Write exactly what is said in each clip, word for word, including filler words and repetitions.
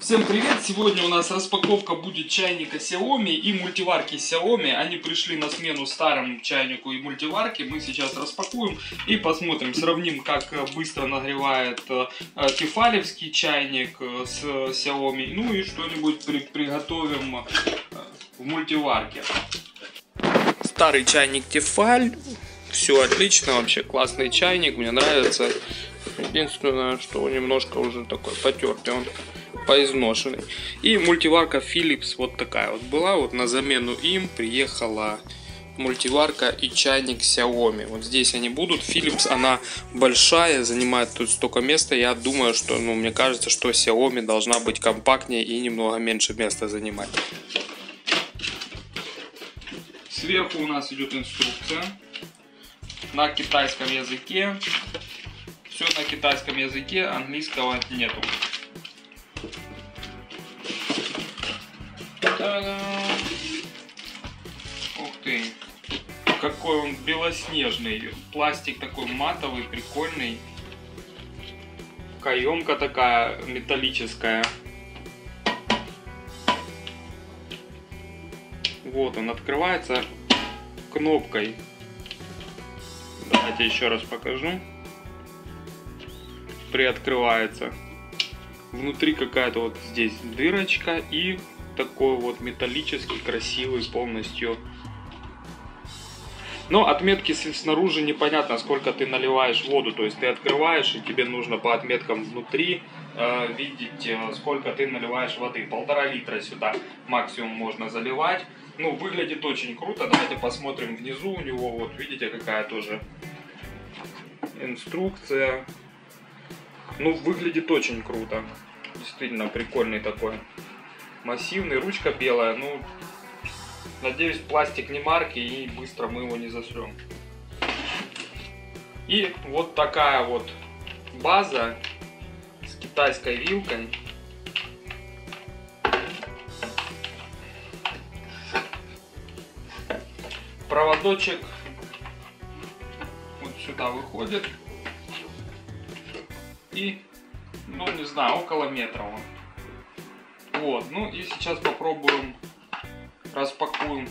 Всем привет! Сегодня у нас распаковка будет чайника Xiaomi и мультиварки Xiaomi. Они пришли на смену старому чайнику и мультиварке. Мы сейчас распакуем и посмотрим, сравним, как быстро нагревает тефалевский чайник с Xiaomi. Ну и что-нибудь при приготовим в мультиварке. Старый чайник Тефаль. Все отлично, вообще классный чайник, мне нравится. Единственное, что он немножко уже такой потертый, он поизношенный. И мультиварка Philips вот такая вот была, вот на замену им приехала мультиварка и чайник Xiaomi. Вот здесь они будут. Philips, она большая, занимает тут столько места. Я думаю, что, ну, мне кажется, что Xiaomi должна быть компактнее и немного меньше места занимать. Сверху у нас идет инструкция на китайском языке. Все на китайском языке, английского нету. Та-дам! Ух ты! Какой он белоснежный. Пластик такой матовый, прикольный. Каемка такая металлическая. Вот он открывается кнопкой. Давайте еще раз покажу. Приоткрывается. Внутри какая-то вот здесь дырочка и такой вот металлический, красивый полностью. Но отметки снаружи непонятно, сколько ты наливаешь воду. То есть ты открываешь, и тебе нужно по отметкам внутри э, видеть, э, сколько ты наливаешь воды. Полтора литра сюда максимум можно заливать. Ну, выглядит очень круто. Давайте посмотрим внизу у него. Вот видите, какая тоже инструкция. Ну, выглядит очень круто. Действительно прикольный такой. Массивный, ручка белая. Ну, надеюсь, пластик не марки и быстро мы его не засрем. И вот такая вот база с китайской вилкой. Проводочек вот сюда выходит. И, ну, не знаю, около метра он. Вот, ну и сейчас попробуем, распакуем.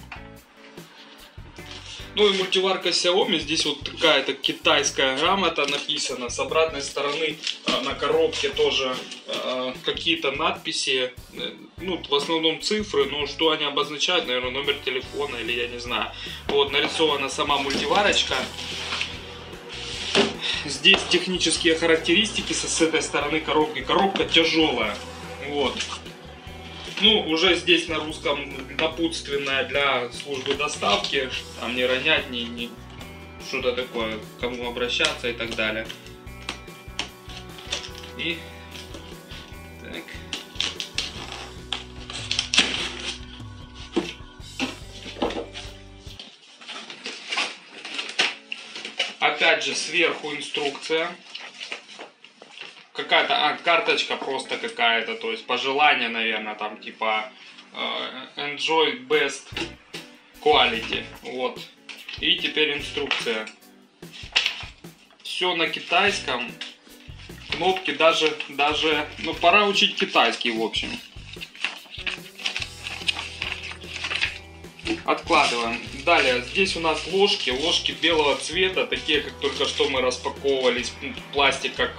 Ну и мультиварка Xiaomi, здесь вот такая-то китайская грамота написана. С обратной стороны на коробке тоже э, какие-то надписи, ну в основном цифры, но что они обозначают, наверное, номер телефона или я не знаю. Вот нарисована сама мультиварочка. Здесь технические характеристики со, с этой стороны коробки. Коробка тяжелая. Вот. Ну, уже здесь на русском напутственная для службы доставки. Там не ронять, не, не что-то такое, к кому обращаться и так далее. И так. Опять же, сверху инструкция. Какая-то, а, карточка просто какая-то, то есть пожелание, наверное, там типа э, enjoy best quality. Вот. И теперь инструкция. Все на китайском. Кнопки даже, даже, ну пора учить китайский, в общем. Откладываем. Далее, здесь у нас ложки, ложки белого цвета, такие, как только что мы распаковывали, пластик, как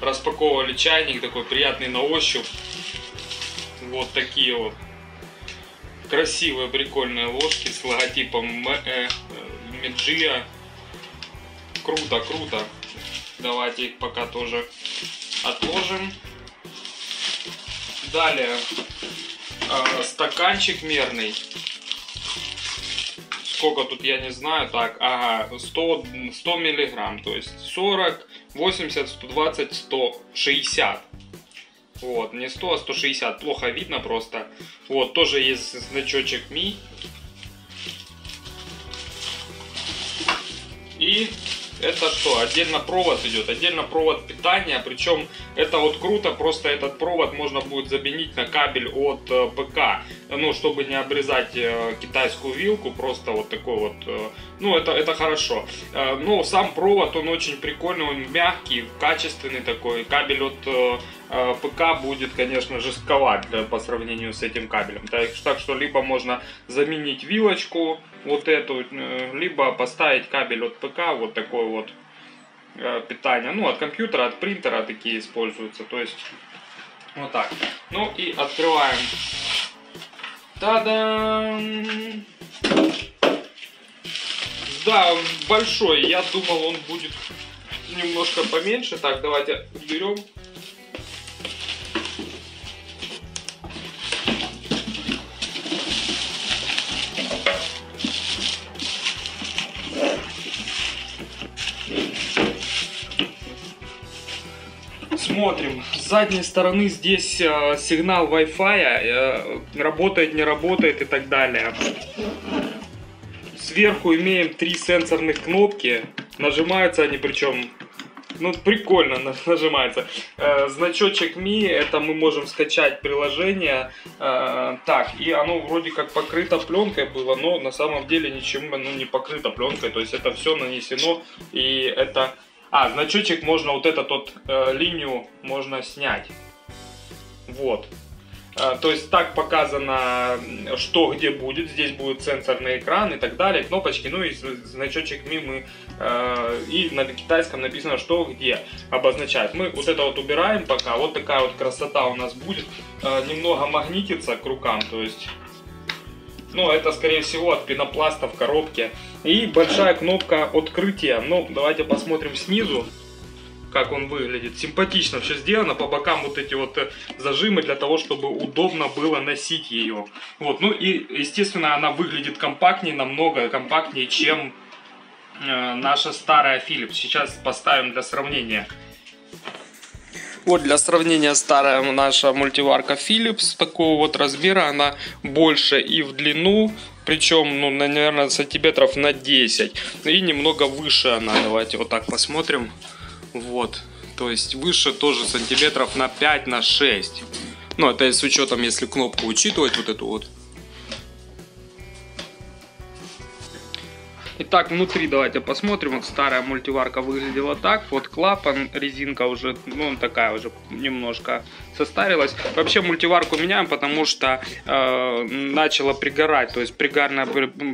распаковывали чайник, такой приятный на ощупь. Вот такие вот красивые, прикольные ложки с логотипом Mejia. Круто, круто. Давайте их пока тоже отложим. Далее, стаканчик мерный. Сколько тут, я не знаю, так, ага, сто, сто миллиграмм, то есть сорок, восемьдесят, сто двадцать, сто шестьдесят, вот, не сто, а сто шестьдесят, плохо видно просто, вот, тоже есть значочек Ми, и это что, отдельно провод идет, отдельно провод питания, причем это вот круто, просто этот провод можно будет заменить на кабель от ПК, ну, чтобы не обрезать китайскую вилку, просто вот такой вот, ну, это, это хорошо. Но сам провод, он очень прикольный, он мягкий, качественный такой, кабель от ПК будет, конечно, жестковат по сравнению с этим кабелем. Так, так что либо можно заменить вилочку вот эту, либо поставить кабель от ПК, вот такой вот питание, ну, от компьютера, от принтера такие используются, то есть вот так. Ну и открываем. Та-дам! Да, большой, я думал, он будет немножко поменьше. Так, давайте уберем. Смотрим, с задней стороны здесь э, сигнал Wi-Fi, э, работает, не работает и так далее. Сверху имеем три сенсорных кнопки, нажимаются они причем, ну, прикольно нажимается. Э, значочек Ми, это мы можем скачать приложение, э, так, и оно вроде как покрыто пленкой было, но на самом деле ничем оно не покрыто пленкой, то есть это все нанесено, и это... А, значочек можно, вот эту вот э, линию можно снять. Вот. Э, то есть так показано, что где будет. Здесь будет сенсорный экран и так далее, кнопочки. Ну и значочек Ми мы... Э, и на китайском написано, что где обозначает. Мы вот это вот убираем пока. Вот такая вот красота у нас будет. Э, немного магнитится к рукам, то есть... Ну, это, скорее всего, от пенопласта в коробке. И большая кнопка открытия. Ну, давайте посмотрим снизу, как он выглядит. Симпатично все сделано. По бокам вот эти вот зажимы для того, чтобы удобно было носить ее. Вот, ну и, естественно, она выглядит компактнее, намного компактнее, чем э, наша старая Philips. Сейчас поставим для сравнения. Вот для сравнения, старая наша мультиварка Philips такого вот размера, она больше и в длину, причем, ну, наверное, сантиметров на десять, и немного выше она, давайте вот так посмотрим, вот, то есть выше тоже сантиметров на пять, на шесть, ну, это с учетом, если кнопку учитывать, вот эту вот. Итак, внутри давайте посмотрим. Вот старая мультиварка выглядела так. Вот клапан, резинка уже, ну, такая уже немножко состарилась. Вообще мультиварку меняем, потому что э, начала пригорать. То есть пригарное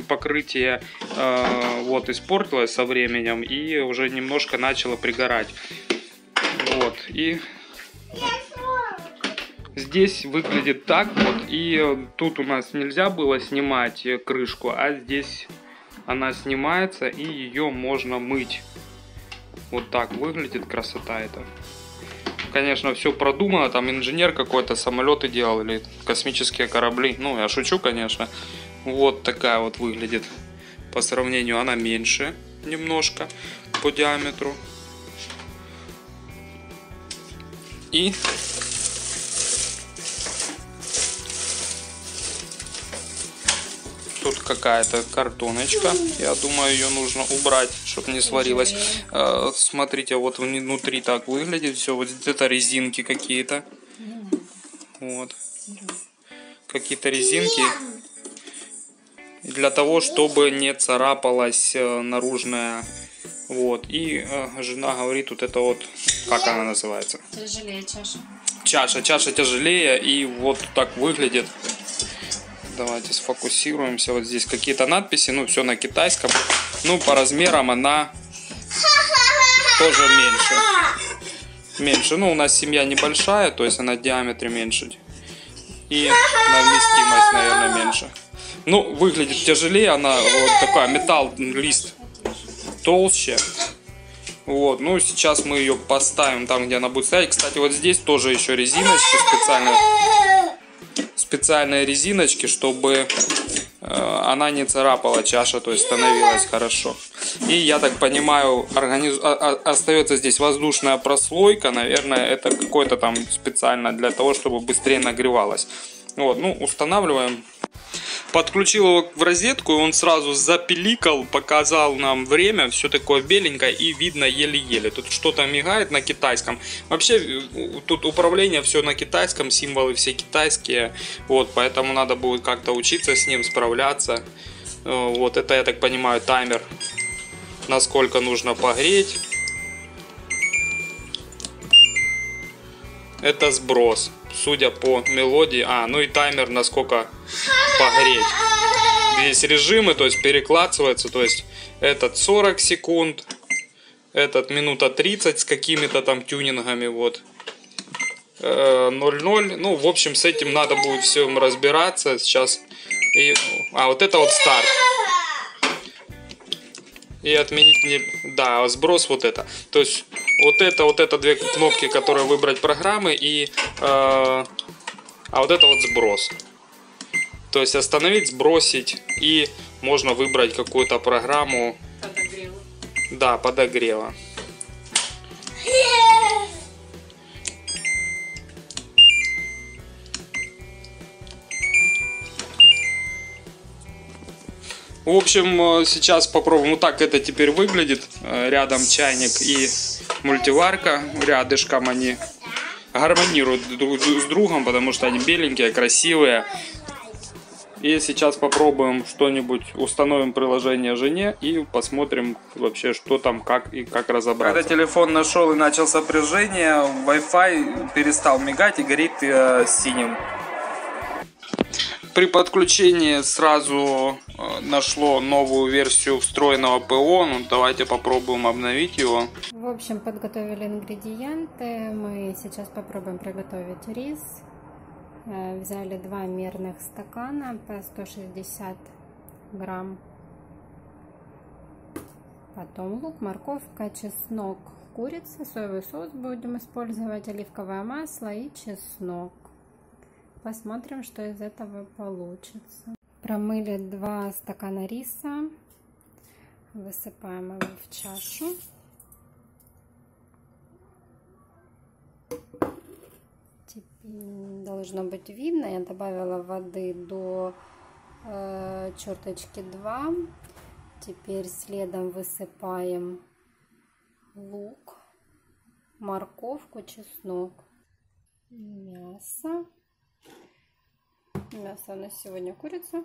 покрытие э, вот, испортилось со временем и уже немножко начало пригорать. Вот, и... Здесь выглядит так вот. И тут у нас нельзя было снимать крышку, а здесь... Она снимается, и ее можно мыть. Вот так выглядит красота это. Конечно, все продумано. Там инженер какой-то самолеты делал или космические корабли. Ну, я шучу, конечно. Вот такая вот выглядит. По сравнению, она меньше немножко по диаметру. И... Тут какая-то картоночка, я думаю, ее нужно убрать, чтобы не сварилась. Смотрите, вот внутри так выглядит все. Вот это резинки какие-то. Вот. Какие-то резинки. Для того, чтобы не царапалась наружная. Вот. И жена говорит, вот это вот, как она называется? Тяжелее чаша. Чаша, чаша тяжелее, и вот так выглядит. Давайте сфокусируемся. Вот здесь какие-то надписи, ну, все на китайском. Ну, по размерам она тоже меньше. Меньше. Ну, у нас семья небольшая, то есть она в диаметре меньше. И на вместимость, наверное, меньше. Ну, выглядит тяжелее. Она вот такая, металл, лист толще. Вот, ну, сейчас мы ее поставим там, где она будет стоять. Кстати, вот здесь тоже еще резиночки специальные. Специальные резиночки, чтобы э, она не царапала чаша, то есть становилась хорошо. И я так понимаю, организ... а, а, остается здесь воздушная прослойка, наверное, это какой-то там специально для того, чтобы быстрее нагревалась. Вот, ну, устанавливаем. Подключил его в розетку, и он сразу запиликал, показал нам время, все такое беленькое и видно еле-еле. Тут что-то мигает на китайском. Вообще тут управление все на китайском, символы все китайские. Вот, поэтому надо будет как-то учиться с ним справляться. Вот это, я так понимаю, таймер, насколько нужно погреть. Это сброс, судя по мелодии. А, ну и таймер, насколько погреть. Здесь режимы, то есть перекладывается. То есть этот сорок секунд, этот минута тридцать с какими-то там тюнингами. Вот. ноль ноль. Ну, в общем, с этим надо будет всем разбираться. Сейчас. И... А, вот это вот старт. И отменить не... Да, сброс вот это. То есть... Вот это, вот это две кнопки, которые выбрать программы, и, э, а вот это вот сброс. То есть остановить, сбросить, и можно выбрать какую-то программу. Подогрева. Да, подогрева. В общем, сейчас попробуем. Вот так это теперь выглядит. Рядом чайник и мультиварка. Рядышком они гармонируют друг с другом, потому что они беленькие, красивые. И сейчас попробуем что-нибудь. Установим приложение жене и посмотрим вообще, что там, как и как разобраться. Когда телефон нашел и начал сопряжение, Wi-Fi перестал мигать и горит э, синим. При подключении сразу нашло новую версию встроенного ПО. Ну, давайте попробуем обновить его. В общем, подготовили ингредиенты. Мы сейчас попробуем приготовить рис. Взяли два мерных стакана по сто шестьдесят грамм. Потом лук, морковка, чеснок, курица, соевый соус будем использовать, оливковое масло и чеснок. Посмотрим, что из этого получится. Промыли два стакана риса. Высыпаем его в чашу. Теперь должно быть видно. Я добавила воды до э, черточки два. Теперь следом высыпаем лук, морковку, чеснок, мясо. Мясо у нас сегодня курица.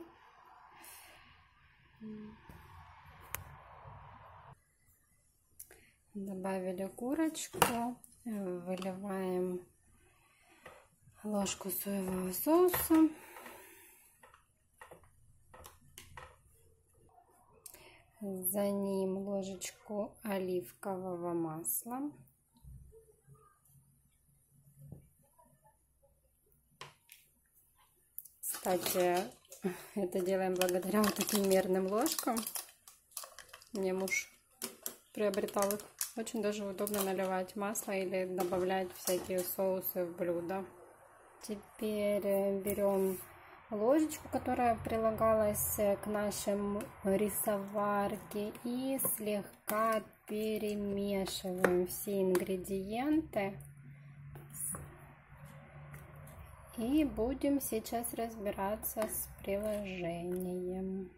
Добавили курочку. Выливаем ложку соевого соуса. За ним ложечку оливкового масла. Кстати, это делаем благодаря вот таким мерным ложкам. Мне муж приобретал их. Очень даже удобно наливать масло или добавлять всякие соусы в блюдо. Теперь берем ложечку, которая прилагалась к нашему рисоварке, и слегка перемешиваем все ингредиенты. И будем сейчас разбираться с приложением.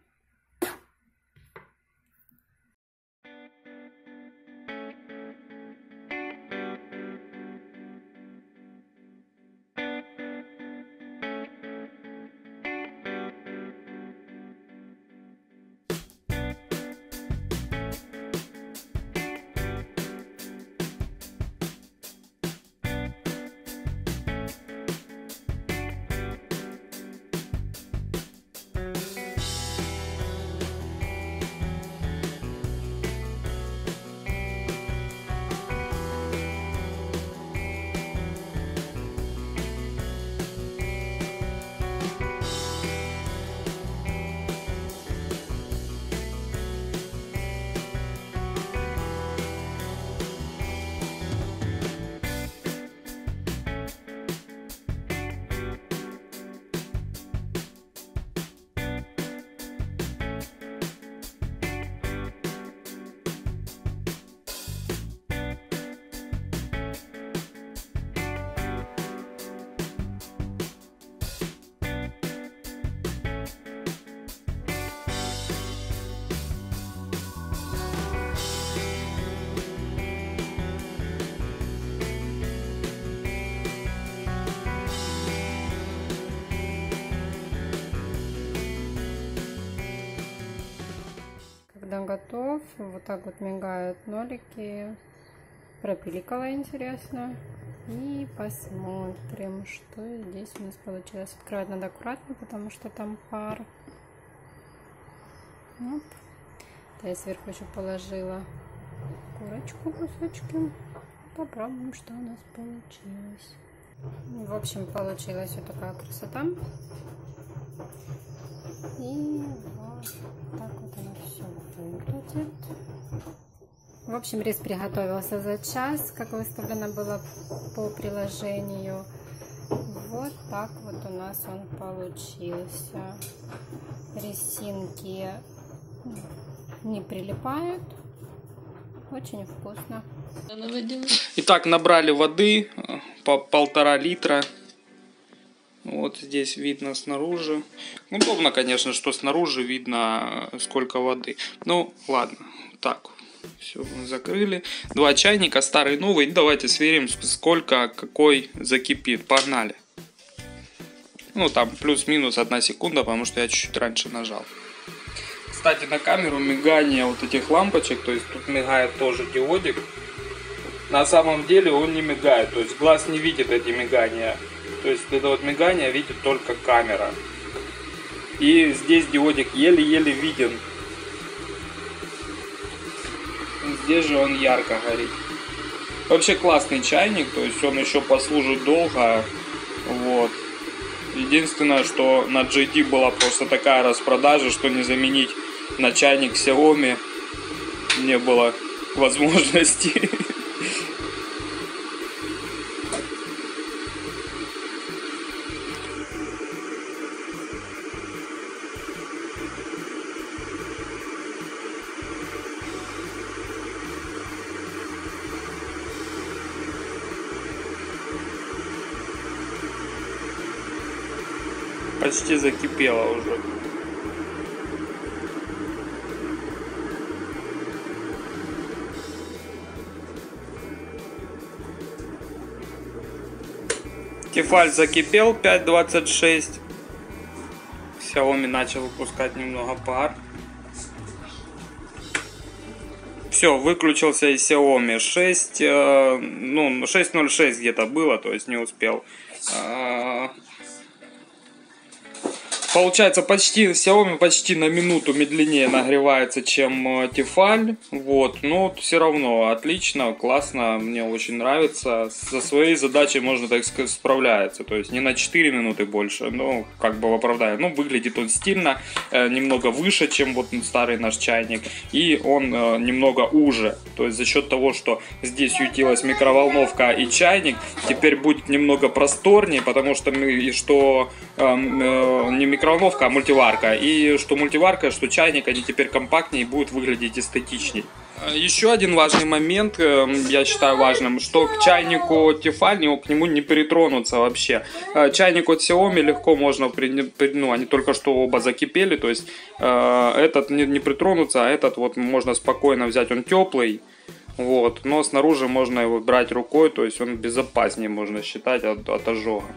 когда готов, вот так вот мигают нолики. Пропиликала интересно. И посмотрим, что здесь у нас получилось. Открывать надо аккуратно, потому что там пар. Вот. Я сверху еще положила курочку, кусочки. Попробуем, что у нас получилось. В общем, получилась вот такая красота. И вот так вот оно все выглядит. В общем, рис приготовился за час, как выставлено было по приложению. Вот так вот у нас он получился. Рисинки не прилипают. Очень вкусно. Итак, набрали воды по полтора литра. Вот здесь видно снаружи. Удобно, конечно, что снаружи видно, сколько воды. Ну, ладно. Так, все, закрыли. Два чайника, старый, новый. Давайте сверим, сколько какой закипит. Погнали. Ну, там плюс-минус одна секунда, потому что я чуть-чуть раньше нажал. Кстати, на камеру мигание вот этих лампочек, то есть тут мигает тоже диодик. На самом деле он не мигает, то есть глаз не видит эти мигания. То есть это вот мигание видит только камера. И здесь диодик еле-еле виден. Здесь же он ярко горит. Вообще классный чайник, то есть он еще послужит долго. Вот. Единственное, что на джи ди была просто такая распродажа, что не заменить на чайник Xiaomi не было возможности. Почти закипело уже. Tefal закипел пять двадцать шесть. Xiaomi начал выпускать немного пар. Все, выключился и Xiaomi. шесть, э, ну, шесть ноль шесть где-то было, то есть не успел. Э, Получается, почти Xiaomi почти на минуту медленнее нагревается, чем Tefal. Вот, но все равно отлично, классно, мне очень нравится. Со своей задачей можно так сказать справляется. То есть не на четыре минуты больше, но как бы в оправдании. Ну, выглядит он стильно, немного выше, чем вот старый наш чайник. И он немного уже. То есть за счет того, что здесь ютилась микроволновка и чайник, теперь будет немного просторнее, потому что мы, что э, э, не микроволновка, микроволновка, а мультиварка. И что мультиварка, что чайник, они теперь компактнее и будут выглядеть эстетичней. Еще один важный момент, я считаю важным, что к чайнику Tefal, к нему не перетронуться вообще. Чайник от Xiaomi легко можно, ну, они только что оба закипели, то есть этот не притронуться, а этот вот можно спокойно взять, он теплый. Вот, но снаружи можно его брать рукой, то есть он безопаснее, можно считать, от, от ожога.